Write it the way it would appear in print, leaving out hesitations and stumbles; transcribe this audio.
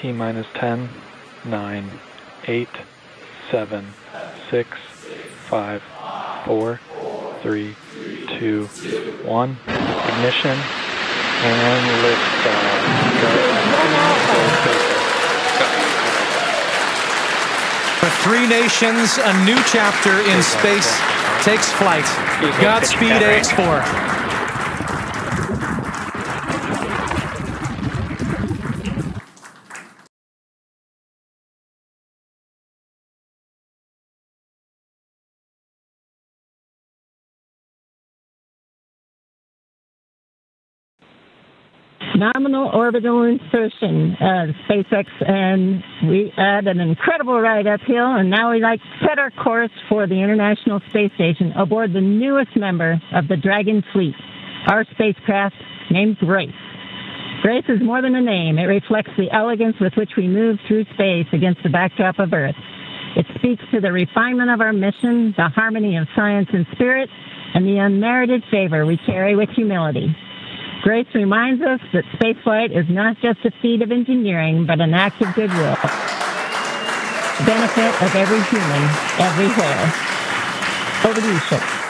T minus 10, 9, 8, 7, 6, 5, 4, 3, 2, 1. Ignition and lift off. For three nations, a new chapter in space takes flight. Godspeed, AX4. Nominal orbital insertion at SpaceX, and we had an incredible ride uphill, and now we'd like to set our course for the International Space Station aboard the newest member of the Dragon Fleet, our spacecraft named Grace. Grace is more than a name. It reflects the elegance with which we move through space against the backdrop of Earth. It speaks to the refinement of our mission, the harmony of science and spirit, and the unmerited favor we carry with humility. Grace reminds us that spaceflight is not just a feat of engineering, but an act of goodwill. The benefit of every human, everywhere. Over to you, Chip.